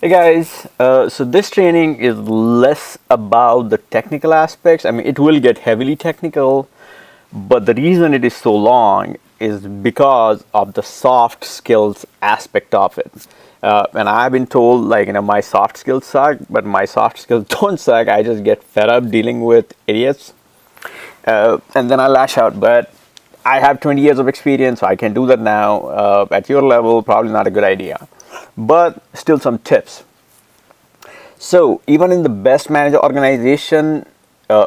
Hey guys, so this training is less about the technical aspects. I mean, it will get heavily technical, but the reason it is so long is because of the soft skills aspect of it. And I've been told, like, you know, my soft skills suck, but my soft skills don't suck. I just get fed up dealing with idiots and then I lash out. But I have 20 years of experience, so I can do that now. At your level, probably not a good idea, but still some tips. So even in the best manager organization,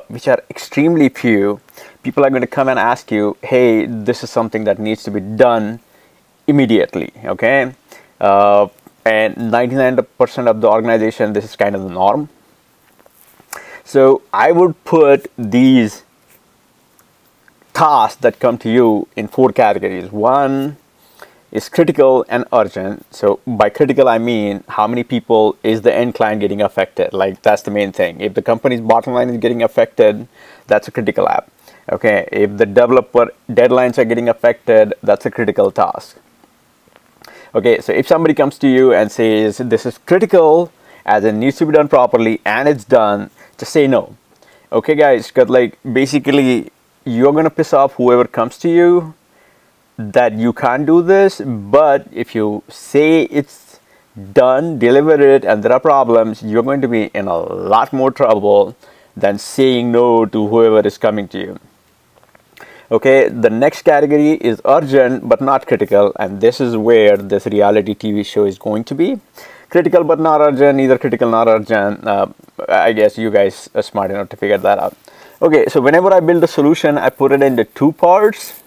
which are extremely few, people are going to come and ask you, hey, this is something that needs to be done immediately, okay? And 99% of the organization, this is kind of the norm. So I would put these tasks that come to you in 4 categories. One is critical and urgent. So by critical, I mean, how many people is the end client getting affected? Like, that's the main thing. If the company's bottom line is getting affected, that's a critical app. Okay, if the developer deadlines are getting affected, that's a critical task. Okay, so if somebody comes to you and says, this is critical, as it needs to be done properly, and it's done, just say no. Okay guys, because, like, basically, you're going to piss off whoever comes to you that you can't do this, but if you say it's done, deliver it, and there are problems, you're going to be in a lot more trouble than saying no to whoever is coming to you. Okay, the next category is urgent but not critical, and this is where this reality TV show is going to be. Critical but not urgent, neither critical nor urgent. I guess you guys are smart enough to figure that out. Okay, so whenever I build a solution, I put it into 2 parts.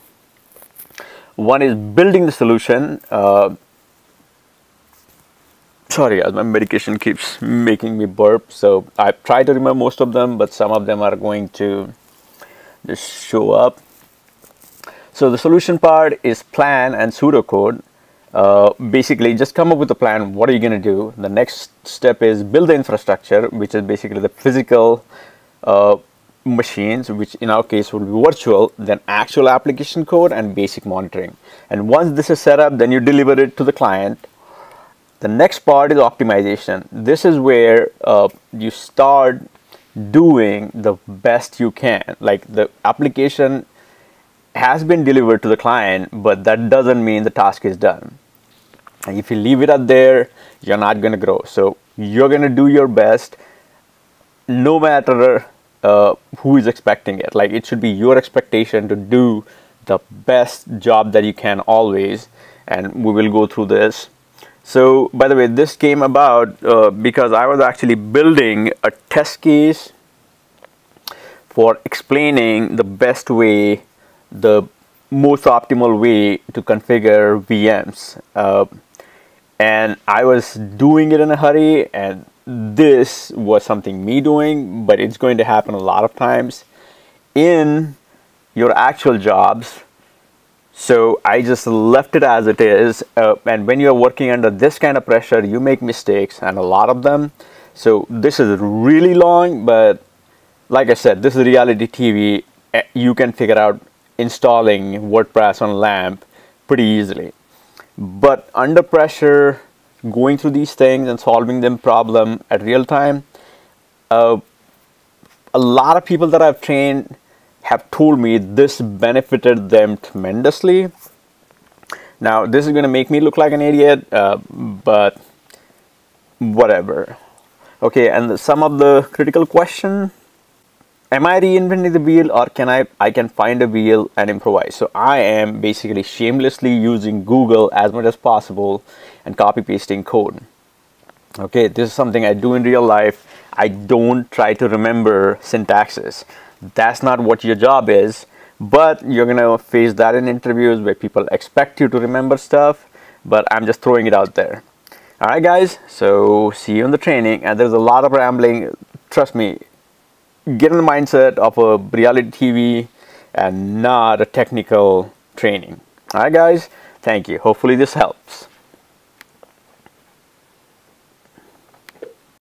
One is building the solution. Sorry, my medication keeps making me burp, so I try to remember most of them, but some of them are going to just show up. So the solution part is plan and pseudocode. Basically, just come up with a plan. What are you going to do? The next step is build the infrastructure, which is basically the physical machines, which in our case would be virtual, then actual application code and basic monitoring. And once this is set up, then you deliver it to the client. The next part is optimization. This is where you start doing the best you can. Like, the application has been delivered to the client, but that doesn't mean the task is done. And if you leave it out there, you're not going to grow. So you're going to do your best no matter who is expecting it. Like, it should be your expectation to do the best job that you can always, and we will go through this. So, by the way, this came about because I was actually building a test case for explaining the best way, the most optimal way to configure VMs. And I was doing it in a hurry, and this was something me doing, but it's going to happen a lot of times in your actual jobs. So I just left it as it is. And when you're working under this kind of pressure, you make mistakes, and a lot of them. So this is really long, but like I said, this is reality TV. You can figure out installing WordPress on LAMP pretty easily, but under pressure, going through these things and solving them problem at real time. A lot of people that I've trained have told me this benefited them tremendously. Now, this is going to make me look like an idiot, but whatever. Okay, and some of the critical question, am I reinventing the wheel, or can I can find a wheel and improvise? So I am basically shamelessly using Google as much as possible and copy pasting code. Okay, this is something I do in real life. I don't try to remember syntaxes. That's not what your job is, but you're gonna face that in interviews where people expect you to remember stuff, but I'm just throwing it out there. All right guys, so see you in the training. And there's a lot of rambling, trust me. Get in the mindset of a reality TV and not a technical training. All right guys, thank you. Hopefully this helps.